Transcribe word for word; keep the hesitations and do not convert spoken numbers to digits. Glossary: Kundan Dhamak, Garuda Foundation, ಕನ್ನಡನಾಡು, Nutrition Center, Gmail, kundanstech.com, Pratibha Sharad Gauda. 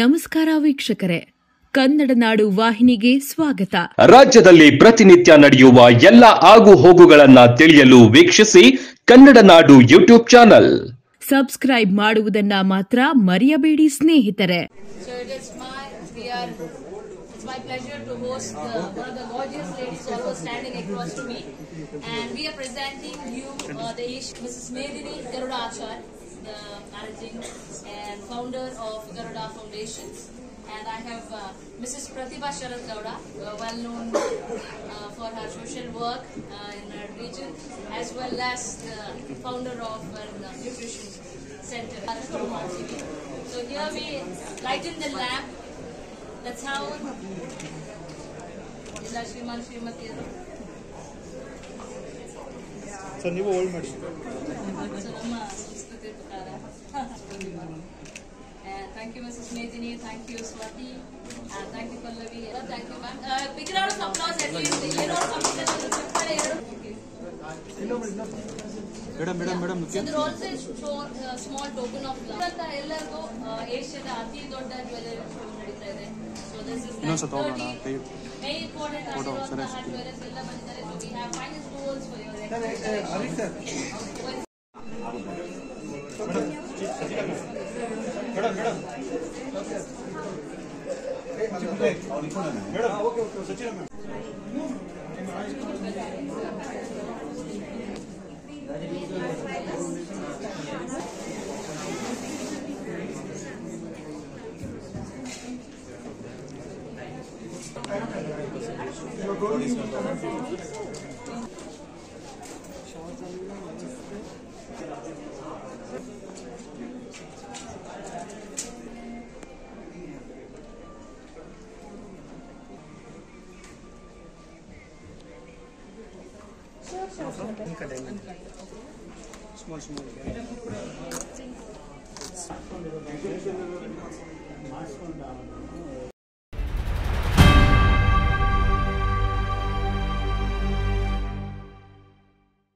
ನಮಸ್ಕಾರ ವೀಕ್ಷಕರೇ, ಕನ್ನಡ ನಾಡು ವಾಹಿನಿಗೆ ಸ್ವಾಗತ. ರಾಜ್ಯದಲ್ಲಿ ಪ್ರತಿನಿತ್ಯ ನಡೆಯುವ ಎಲ್ಲ ಆಗು ಹೋಗುಗಳನ್ನು ತಿಳಿಯಲು ವೀಕ್ಷಿಸಿ ಕನ್ನಡ ನಾಡು ಯೂಟ್ಯೂಬ್ ಚಾನಲ್. ಸಬ್ಸ್ಕ್ರೈಬ್ ಮಾಡುವುದನ್ನ ಮಾತ್ರ ಮರೆಯಬೇಡಿ ಸ್ನೇಹಿತರೆ. The managing and founder of Garuda Foundation, and I have uh, Missus Pratibha Sharad Gauda, uh, well known uh, for her social work uh, in her region, as well as the founder of uh, Nutrition Center. So here we lighten the lamp. That's how. So you old madam. And thank you, Missus Medini. Thank you, Swati. And thank you, Pallavi. Oh, thank you, ma'am. Uh, big round of applause at least. You know, Madam, Madam, Madam. So there also is a uh, small token of love. So this is the thirty very important aspect of the hardware. So we have finance goals for your. Small, small.